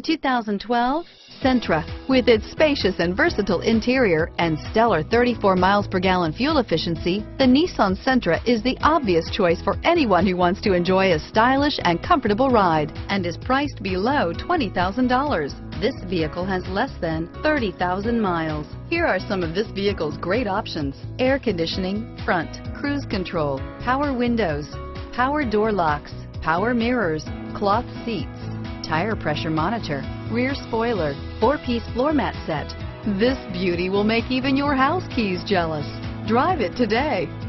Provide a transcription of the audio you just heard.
2012 Sentra. With its spacious and versatile interior and stellar 34 miles per gallon fuel efficiency, the Nissan Sentra is the obvious choice for anyone who wants to enjoy a stylish and comfortable ride, and is priced below $20,000. This vehicle has less than 30,000 miles. Here are some of this vehicle's great options: air conditioning, front, cruise control, power windows, power door locks, power mirrors, cloth seats, tire pressure monitor, rear spoiler, 4-piece floor mat set. This beauty will make even your house keys jealous. Drive it today.